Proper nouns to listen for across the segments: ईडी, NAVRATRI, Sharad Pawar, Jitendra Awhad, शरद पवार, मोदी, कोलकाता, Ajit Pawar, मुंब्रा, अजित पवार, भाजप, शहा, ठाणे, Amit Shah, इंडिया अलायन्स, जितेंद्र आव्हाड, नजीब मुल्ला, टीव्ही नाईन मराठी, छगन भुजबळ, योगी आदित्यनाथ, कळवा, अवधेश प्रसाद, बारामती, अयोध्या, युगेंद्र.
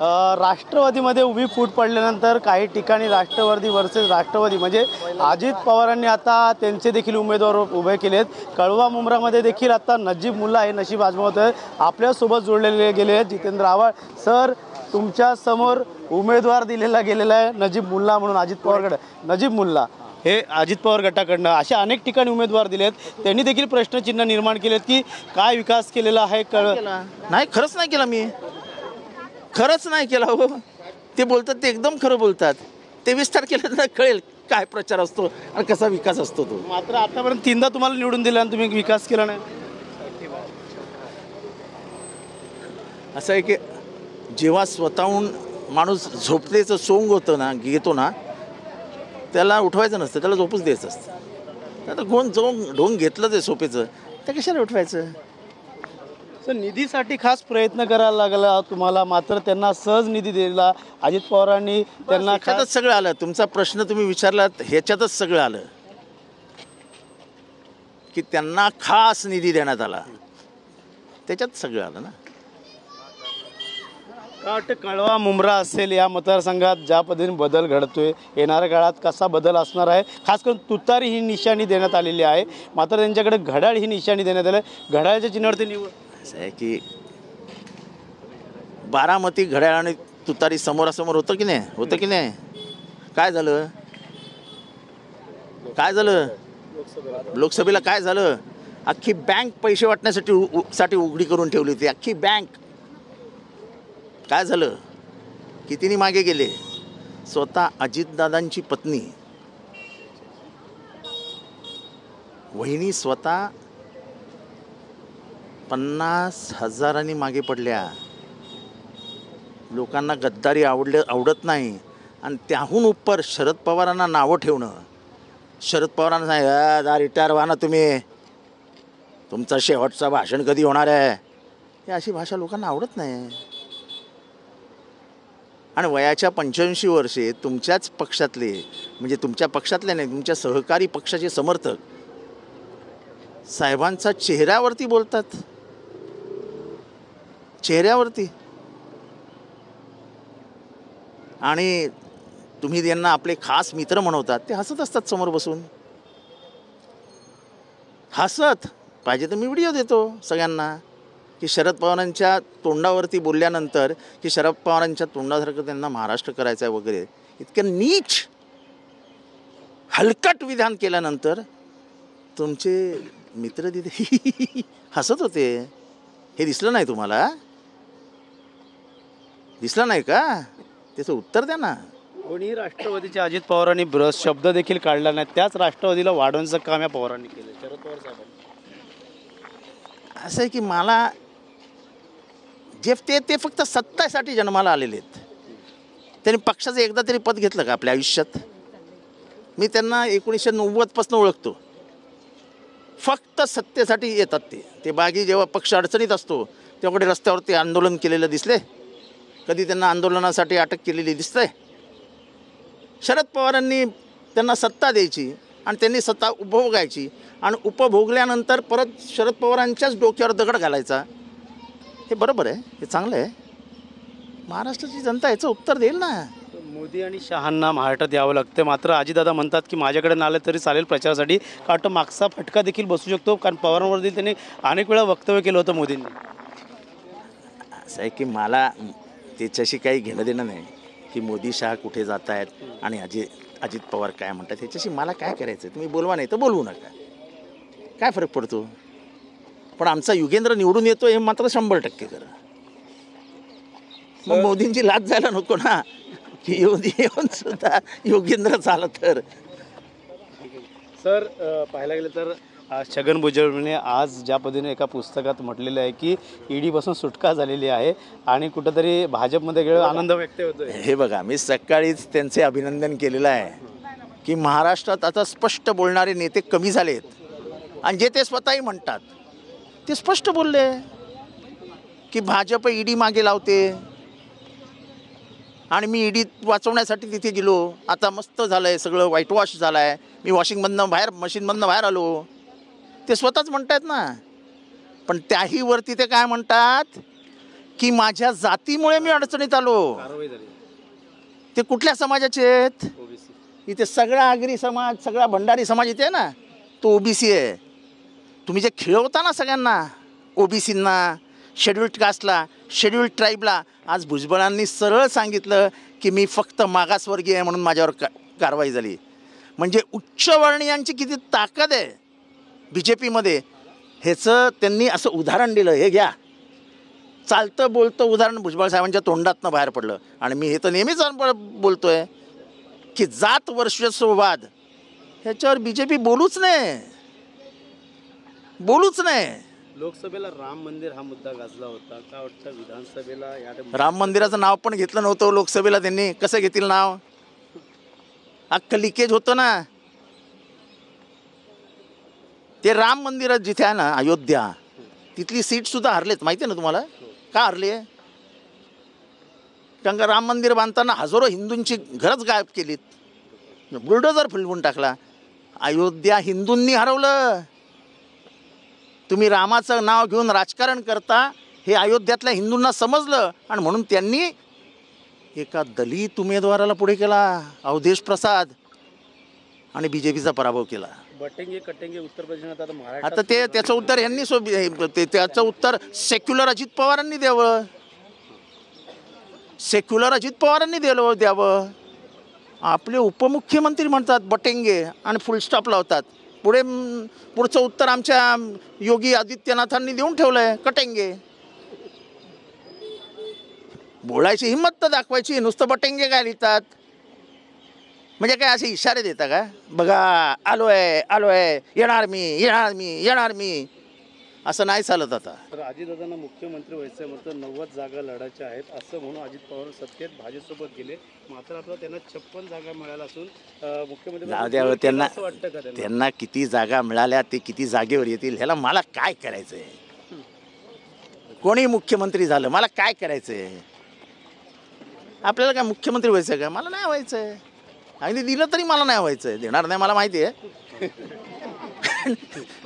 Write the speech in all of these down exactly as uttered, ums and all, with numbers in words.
राष्ट्रवादीमध्ये उभी फूट पडल्यानंतर काही ठिकाणी राष्ट्रवादी वर्सेस राष्ट्रवादी म्हणजे अजित पवारांनी आता त्यांचे देखील उमेदवार उभे केलेत। कळवा मुंब्रामध्ये देखील आता नजीब मुल्ला हे नशीब आजमावतोय। आपल्यासोबत जोडलेले गेले आहेत जितेंद्र आव्हाड सर, तुमच्या समोर उमेदवार दिलेला गेलेला आहे नजीब मुल्ला म्हणून अजित पवारकडे। नजीब मुल्ला हे अजित पवार गटाकडनं अशा अनेक ठिकाणी उमेदवार दिलेत, त्यांनी देखील प्रश्नचिन्ह निर्माण केलेत की काय विकास केलेला आहे। कळ नाही, खरंच नाही केला, मी खरंच नाही केला हो। ते बोलतात ते एकदम खरं बोलतात। तेवीस तारखेला कळेल काय प्रचार असतो आणि कसा विकास असतो तो। मात्र आतापर्यंत तीनदा तुम्हाला निवडून दिलं आणि तुम्ही विकास केला नाही, असं आहे की जेव्हा स्वतःहून माणूस झोपतेचं सोंग होतं ना घेतो ना, त्याला उठवायचं नसतं, त्याला झोपूच द्यायचं असतं। आता कोण जोंग ढोंग घेतलं ते सोपेचं, ते कशाला उठवायचं। सर, निधीसाठी खास प्रयत्न करायला लागला तुम्हाला, मात्र त्यांना सहज निधी दिला अजित पवारांनी त्यांना। ह्याच्यातच सगळं आलं, तुमचा प्रश्न तुम्ही विचारलात ह्याच्यातच सगळं आलं की त्यांना खास निधी देण्यात आला, त्याच्यात सगळं आलं ना। काट कळवा मुंब्रा असेल या मतदारसंघात ज्या पद्धतीने बदल घडतोय, येणाऱ्या काळात कसा बदल असणार आहे। खास करून तुतारी ही निशाणी देण्यात आलेली आहे, मात्र त्यांच्याकडे घड्याळ ही निशाणी देण्यात आली आहे। घड्याळच्या चिन्हावरती निवड असं आहे की बारामती घड्याळ आणि तुतारी समोरासमोर होतं की नाही, होतं की नाही, काय झालं काय झालं लोकसभेला काय झालं, अख्खी बँक पैसे वाटण्यासाठी साठी उघडी करून ठेवली होती। अख्खी बँक काय झालं, कितीनी मागे गेले। स्वतः अजितदादांची पत्नी वहिनी स्वतः पन्नास हजारांनी मागे पडल्या। लोकांना गद्दारी आवडले आवडत नाही, आणि त्याहून उपर शरद पवारांना नावं ठेवणं। शरद पवारांना सांगा रिटायर व्हा ना तुम्ही, तुमचा शेवटचं भाषण कधी होणार आहे, ही अशी भाषा लोकांना आवडत नाही। आणि वयाच्या पंच्याऐंशी वर्षे तुमच्याच पक्षातले, म्हणजे तुमच्या पक्षातले नाही तुमच्या सहकारी पक्षाचे समर्थक साहेबांचा चेहऱ्यावरती बोलतात, चेहऱ्यावरती। आणि तुम्ही त्यांना आपले खास मित्र म्हणवतात, ते हसत असतात समोर बसून हसत। पाहिजे तर मी व्हिडिओ देतो सगळ्यांना की शरद पवारांच्या तोंडावरती बोलल्यानंतर की शरद पवारांच्या तोंडासारखं त्यांना महाराष्ट्र करायचं आहे वगैरे, इतकं नीच हलकट विधान केल्यानंतर तुमचे मित्र तिथे हसत होते। हे दिसलं नाही तुम्हाला, दिसलं नाही का? त्याचं उत्तर द्या ना। कोणी राष्ट्रवादीच्या अजित पवारांनी ब्रश शब्द देखील काढला नाही, त्याच राष्ट्रवादीला वाढवण्याचं काम या पवारांनी केलं, शरद पवार साहेबांनी। असं आहे की मला जे ते ते फक्त सत्तासाठी जन्माला आलेले आहेत, त्यांनी पक्षाचं एकदा तरी पद घेतलं का आपल्या आयुष्यात? मी त्यांना एकोणीसशे नव्वदपासून ओळखतो, फक्त सत्तेसाठी येतात ते ते बागी जेव्हा पक्ष अडचणीत असतो तेव्हा रस्त्यावरती आंदोलन केलेलं दिसले कधी? त्यांना आंदोलनासाठी अटक केलेली दिसते? शरद पवारांनी त्यांना सत्ता द्यायची आणि त्यांनी सत्ता उपभोगायची, आणि उपभोगल्यानंतर परत शरद पवारांच्याच डोक्यावर दगड घालायचा। हे बरोबर आहे, हे चांगलं आहे, महाराष्ट्राची जनता याचं उत्तर देईल ना। मोदी आणि शहांना महाराष्ट्रात यावं लागतं, मात्र अजितदादा म्हणतात की माझ्याकडे नाले तरी चालेल प्रचारासाठी, कारण तो मागचा फटका देखील बसू शकतो, कारण पवारांवर देखील त्यांनी अनेक वेळा वक्तव्य केलं होतं मोदींनी। असं आहे की मला त्याच्याशी काही घेणं देणं नाही की मोदी शाह कुठे जात आहेत आणि अजित अजित पवार काय म्हणतात, ह्याच्याशी मला काय करायचं। तुम्ही बोलवा नाही तर बोलवू नका, काय फरक पडतो। पण आमचा युगेंद्र निवडून येतो हे मात्र शंभर टक्के खरं। मग मोदींची लाज जायला नको ना की योगी येऊन सुद्धा युगेंद्र झाला तर। सर, पाहायला गेलं तर छगन भुजबळने आज ज्या पद्धतीने एका पुस्तकात म्हटलेलं आहे की ईडीपासून सुटका झालेली आहे, आणि कुठंतरी भाजपमध्ये गेलो आनंद व्यक्त होतो। हे बघा, मी सकाळीच त्यांचे अभिनंदन केलेलं आहे की महाराष्ट्रात आता स्पष्ट बोलणारे नेते कमी झालेत, आणि जे ते स्वतःही म्हणतात ते स्पष्ट बोलले की भाजप ईडी मागे लावते आणि मी ईडी वाचवण्यासाठी तिथे गेलो, आता मस्त झालं आहे सगळं, व्हाईट वॉश झालं आहे, मी वॉशिंगमधनं बाहेर मशीनमधनं बाहेर आलो, ते स्वतःच म्हणत आहेत ना। पण त्याहीवरती ते काय म्हणतात की माझ्या जातीमुळे मी अडचणीत आलो। ते कुठल्या समाजाचे आहेत? इथे सगळा आगरी समाज, सगळा भंडारी समाज इथे आहे ना, तो ओबीसी आहे। तुम्ही जे खेळवता ना सगळ्यांना, ओबीसींना, शेड्यूल्ड कास्टला, शेड्यूल्ड ट्राईबला, आज भुजबळांनी सरळ सांगितलं की मी फक्त मागासवर्गीय आहे म्हणून माझ्यावर का कारवाई झाली। म्हणजे उच्चवर्णीयांची किती ताकद आहे बी जे पीमध्ये, ह्याचं त्यांनी असं उदाहरण दिलं। हे घ्या, चालतं बोलतं उदाहरण भुजबळ साहेबांच्या तोंडातनं बाहेर पडलं। आणि मी हे तर नेहमीच बोलतो आहे की जात वर्चस्ववाद ह्याच्यावर बी जे पी बोलूच नाही, बोलूच नाही। लोकसभेला राम मंदिर हा मुद्दा गाजला होता, काय वाटतं विधानसभेला? राम मंदिराचं नाव पण घेतलं नव्हतं लोकसभेला त्यांनी, कसं घेतील नाव? अक्क लिकेज होतं ना ते राम मंदिरात, जिथे आहे ना अयोध्या, तिथली सीट सुद्धा हरलेत, माहिती आहे ना तुम्हाला का हरली आहे? कारण राम मंदिर बांधताना हजारो हिंदूंची घरच गायब केलीत, बुलडोजर फिरवून टाकला। अयोध्या हिंदूंनी हरवलं। तुम्ही रामाचं नाव घेऊन राजकारण करता हे अयोध्यातल्या हिंदूंना समजलं आणि म्हणून त्यांनी एका दलित उमेदवाराला पुढे केला, अवधेश प्रसाद, आणि बी जे पीचा पराभव केला। बटेंगे कटेंगे उत्तर प्रदेशात, आता महाराष्ट्रात। आता ते त्याचं उत्तर यांनी सोब त्याचं उत्तर सेक्युलर अजित पवारांनी द्यावं, सेक्युलर अजित पवारांनी द्यावं द्यावं आपले उपमुख्यमंत्री म्हणतात बटेंगे आणि फुलस्टॉप लावतात। पुढे पुढचं उत्तर आमच्या योगी आदित्यनाथांनी देऊन ठेवलं आहे, कटेंगे। बोलायची हिंमत तर दाखवायची, नुसतं बटेंगे काय लिहितात? म्हणजे काय असे इशारे देता का, बघा आलो आहे आलो आहे, येणार मी येणार मी येणार मी, असं नाही चालत आता। तर अजितदादांना मुख्यमंत्री व्हायचं म्हणून नव्वद जागा लढायच्या आहेत असं म्हणून अजित पवार सत्तेत भाजपसोबत गेले, मात्र आता त्यांना छप्पन जागा मिळाल्या असून मुख्यमंत्री त्यांना वाटतं का त्यांना किती जागा मिळाल्या, ते किती जागेवर येतील ह्याला मला काय करायचं आहे? कोणी मुख्यमंत्री झालं मला काय करायचं आहे? आपल्याला काय मुख्यमंत्री व्हायचं का? मला नाही व्हायचं आहे, अगदी दिलं तरी मला नाही व्हायचं, देणार नाही, मला माहिती आहे।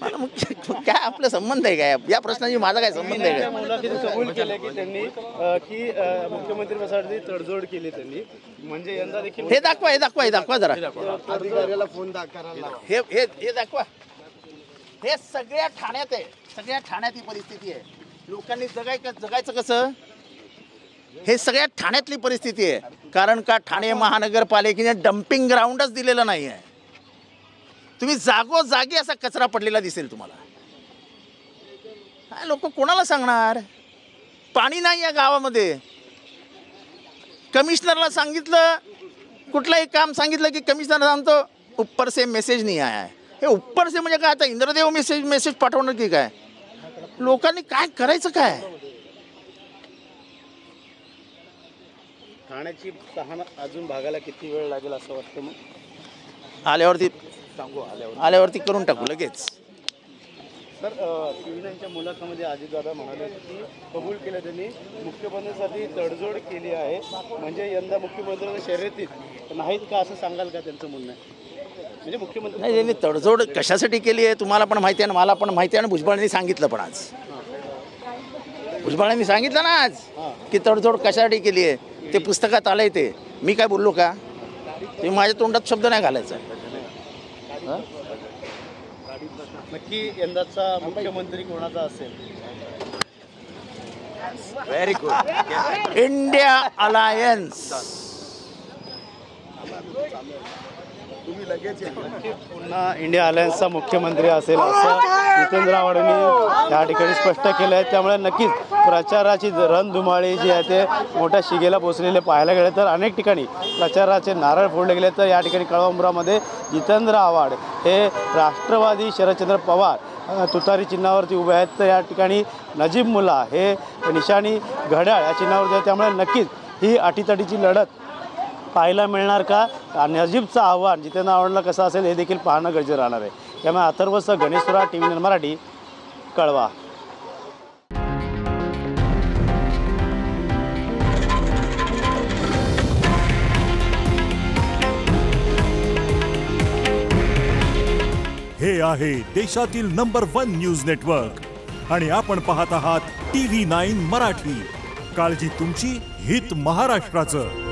मला मुख्य काय आपला संबंध आहे काय या प्रश्नाशी, माझा काय संबंध आहे? कबूल केलं की त्यांनी की मुख्यमंत्री पदासाठी तडजोड केली त्यांनी, म्हणजे यंदा देखील हे दाखवा, हे दाखवा, हे दाखवा जरा, अधिकाऱ्याला फोन दाखवा, हे हे दाखवा। हे सगळ्या ठाण्यात आहे, सगळ्या ठाण्यात ही परिस्थिती आहे। लोकांनी जगाय जगायचं कसं, हे सगळ्या ठाण्यातली परिस्थिती आहे। कारण का ठाणे महानगरपालिकेने डम्पिंग ग्राउंडच दिलेलं नाही आहे। तुम्ही जागोजागी असा कचरा पडलेला दिसेल तुम्हाला। काय लोक कोणाला सांगणार? पाणी नाही या गावामध्ये। कमिशनरला सांगितलं, कुठलंही काम सांगितलं की कमिशनर सांगतो उप्पर से मेसेज नाही आया है। हे उप्पर से म्हणजे काय? आता इंद्रदेव मेसेज मेसेज पाठवणार की काय? लोकांनी काय करायचं काय? ठाण्याची तहान अजून भागायला किती वेळ लागेल असं वाटतं? मग आल्यावरती सांगू, आल्यावर आल्यावरती करून टाकू लगेच। सर टीव्हीनाईनच्या मुलाखतीमध्ये अजितदादा म्हणाले की कबूल केलं त्यांनी मुख्यमंत्र्यांसाठी तडजोड केली आहे, म्हणजे यंदा मुख्यमंत्र्यांच्या शर्यतीत नाहीत का असं सांगाल का? त्यांचं म्हणणं आहे म्हणजे मुख्यमंत्री नाही, त्यांनी तडजोड कशासाठी केली आहे तुम्हाला पण माहिती आहे आणि मला पण माहिती आहे आणि भुजबळांनी सांगितलं पण, आज भुजबळांनी सांगितलं ना आज की तडजोड कशासाठी केली आहे, ते पुस्तकात आलंय ते। मी काय बोललो का? तुम्ही माझ्या तोंडात शब्द नाही घालायचा नक्की। यंदाचा मुख्यमंत्री कोणाचा असेल? Very good, इंडिया अलायन्स। तुम्ही लगेच पुन्हा इंडिया अलायन्सचा मुख्यमंत्री असेल असं जितेंद्र आव्हाडांनी या ठिकाणी स्पष्ट केलं आहे। त्यामुळे नक्कीच प्रचाराची रणधुमाळी जी आहे ते मोठ्या शिगेला पोचलेले पाहायला गेले, तर अनेक ठिकाणी प्रचाराचे नारळ फोडले गेले। तर या ठिकाणी कळवंबरामध्ये जितेंद्र आव्हाड हे राष्ट्रवादी शरदचंद्र पवार तुतारी चिन्हावरती उभे आहेत, तर या ठिकाणी नजीब मुल्ला हे निशाणी घड्याळ या चिन्हावरती आहे। त्यामुळे नक्कीच ही अटीतटीची लढत पाहायला मिळणार का? नजीबचं आव्हान जितेंद्र आव्हाडला कसं असेल हे देखील पाहणं गरजेचं राहणार आहे। त्यामुळे अथर्वसह गणेशसुरा, टीव्ही नाईन मराठी, कळवा। हे आहे देशातील नंबर वन न्यूज नेटवर्क आणि आपण पाहत आहात टीव्ही नाईन मराठी। काळजी तुमची हित महाराष्ट्राचं।